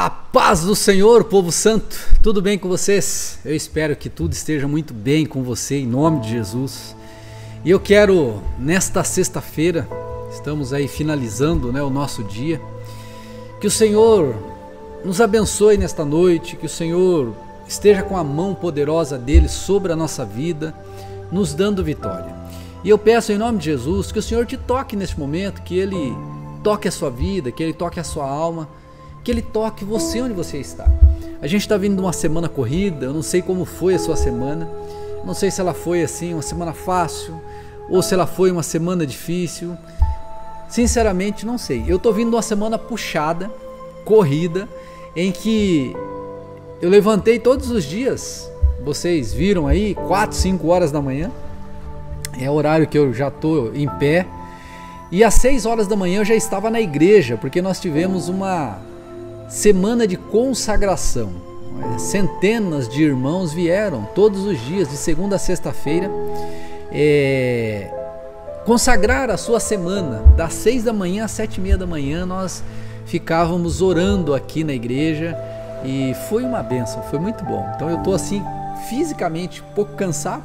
A paz do Senhor, povo santo, tudo bem com vocês? Eu espero que tudo esteja muito bem com você, em nome de Jesus. E eu quero, nesta sexta-feira, estamos aí finalizando, o nosso dia, que o Senhor nos abençoe nesta noite, que o Senhor esteja com a mão poderosa dEle sobre a nossa vida, nos dando vitória. E eu peço em nome de Jesus que o Senhor te toque neste momento, que Ele toque a sua vida, que Ele toque a sua alma, que Ele toque você onde você está. A gente está vindo de uma semana corrida, eu não sei como foi a sua semana, não sei se ela foi assim, uma semana fácil, ou se ela foi uma semana difícil, sinceramente não sei. Eu estou vindo de uma semana puxada, corrida, em que eu levantei todos os dias, vocês viram aí, 4, 5 horas da manhã, é o horário que eu já estou em pé, e às 6 horas da manhã eu já estava na igreja, porque nós tivemos uma semana de consagração, centenas de irmãos vieram todos os dias, de segunda a sexta-feira, consagrar a sua semana, das 6 da manhã às 7:30 da manhã, nós ficávamos orando aqui na igreja, e foi uma bênção, foi muito bom. Então eu estou assim, fisicamente um pouco cansado,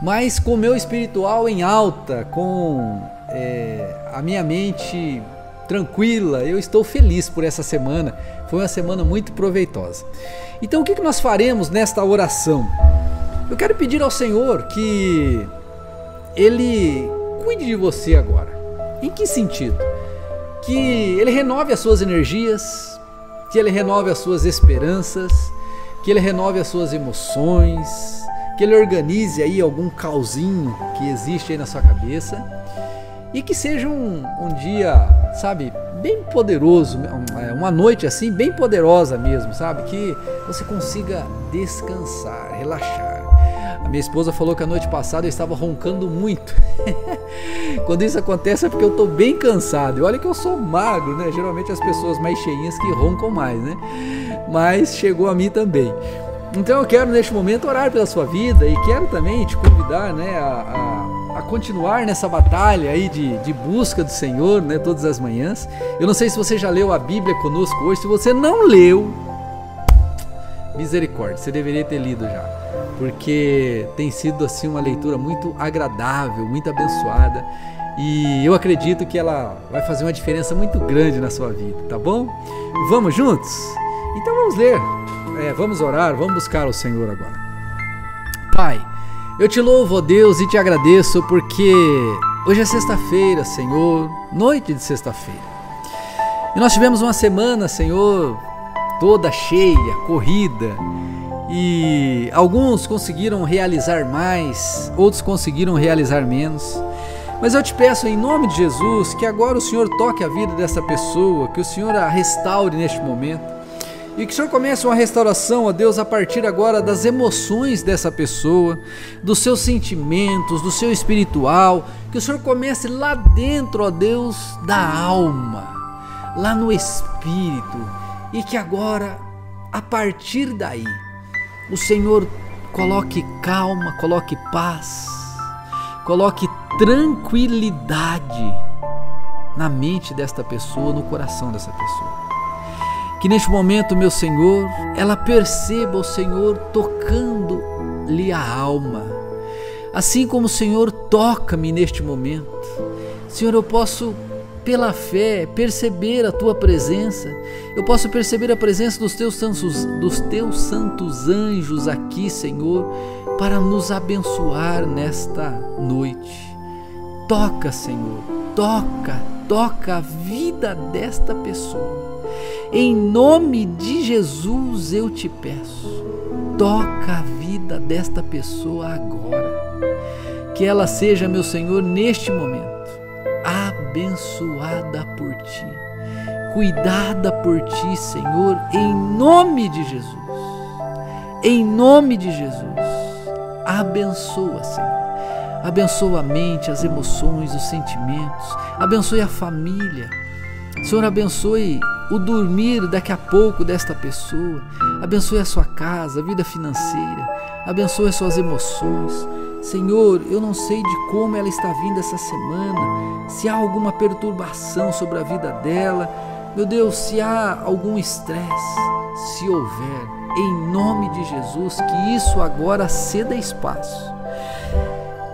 mas com o meu espiritual em alta, com a minha mente tranquila, eu estou feliz por essa semana, foi uma semana muito proveitosa. Então o que nós faremos nesta oração? Eu quero pedir ao Senhor que Ele cuide de você agora. Em que sentido? Que Ele renove as suas energias, que Ele renove as suas esperanças, que Ele renove as suas emoções, que Ele organize aí algum cauzinho que existe aí na sua cabeça, e que seja um dia, sabe, bem poderoso, uma noite assim bem poderosa mesmo, sabe, que você consiga descansar, relaxar. A minha esposa falou que a noite passada eu estava roncando muito. Quando isso acontece é porque eu estou bem cansado, e olha que eu sou magro, geralmente as pessoas mais cheinhas que roncam mais, mas chegou a mim também. Então eu quero neste momento orar pela sua vida, e quero também te convidar, a continuar nessa batalha aí de busca do Senhor, todas as manhãs. Eu não sei se você já leu a Bíblia conosco hoje, se você não leu, misericórdia, você deveria ter lido já, porque tem sido assim uma leitura muito agradável, muito abençoada, e eu acredito que ela vai fazer uma diferença muito grande na sua vida, tá bom? Vamos juntos? Então vamos ler, vamos orar, vamos buscar o Senhor agora. Pai, eu te louvo, ó Deus, e te agradeço porque hoje é sexta-feira, Senhor, noite de sexta-feira. E nós tivemos uma semana, Senhor, toda cheia, corrida, e alguns conseguiram realizar mais, outros conseguiram realizar menos. Mas eu te peço em nome de Jesus que agora o Senhor toque a vida dessa pessoa, que o Senhor a restaure neste momento. E que o Senhor comece uma restauração, ó Deus, a partir agora das emoções dessa pessoa, dos seus sentimentos, do seu espiritual, que o Senhor comece lá dentro, ó Deus, da alma, lá no espírito, e que agora, a partir daí, o Senhor coloque calma, coloque paz, coloque tranquilidade na mente desta pessoa, no coração dessa pessoa. Que neste momento, meu Senhor, ela perceba o Senhor tocando-lhe a alma, assim como o Senhor toca-me neste momento. Senhor, eu posso, pela fé, perceber a Tua presença, eu posso perceber a presença dos teus santos anjos aqui, Senhor, para nos abençoar nesta noite. Toca, Senhor, toca a vida desta pessoa. Em nome de Jesus eu te peço, toca a vida desta pessoa agora, que ela seja, meu Senhor, neste momento, abençoada por Ti, cuidada por Ti, Senhor, em nome de Jesus, em nome de Jesus. Abençoa, Senhor, abençoa a mente, as emoções, os sentimentos, abençoe a família, Senhor, abençoe o dormir daqui a pouco desta pessoa, abençoe a sua casa, a vida financeira, abençoe as suas emoções. Senhor, eu não sei de como ela está vindo essa semana, se há alguma perturbação sobre a vida dela, Meu Deus, se há algum estresse, se houver, em nome de Jesus, que isso agora ceda espaço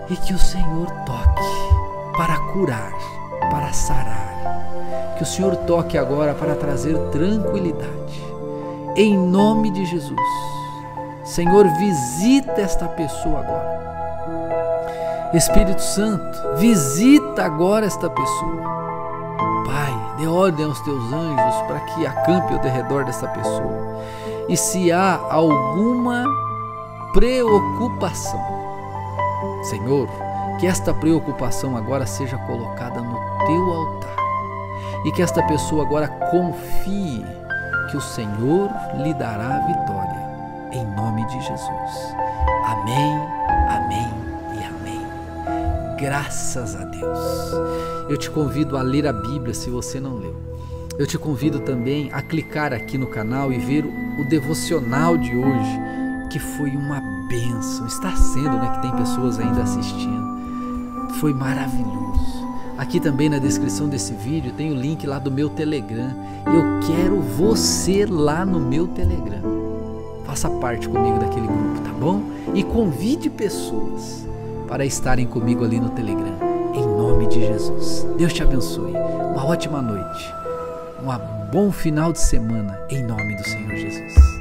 e que o Senhor toque para curar, para sarar, que o Senhor toque agora para trazer tranquilidade, em nome de Jesus. Senhor, visita esta pessoa agora. Espírito Santo, visita agora esta pessoa. Pai, dê ordem aos teus anjos para que acampe ao derredor desta pessoa. E se há alguma preocupação, Senhor, que esta preocupação agora seja colocada no teu altar. E que esta pessoa agora confie que o Senhor lhe dará a vitória. Em nome de Jesus. Amém, amém. Graças a Deus. Eu te convido a ler a Bíblia se você não leu. Eu te convido também a clicar aqui no canal e ver o devocional de hoje, que foi uma bênção. Está sendo, né? Que tem pessoas ainda assistindo. Foi maravilhoso. Aqui também na descrição desse vídeo tem o link lá do meu Telegram. Eu quero você lá no meu Telegram. Faça parte comigo daquele grupo, tá bom? E convide pessoas para estarem comigo ali no Telegram, em nome de Jesus. Deus te abençoe, uma ótima noite, um bom final de semana, em nome do Senhor Jesus.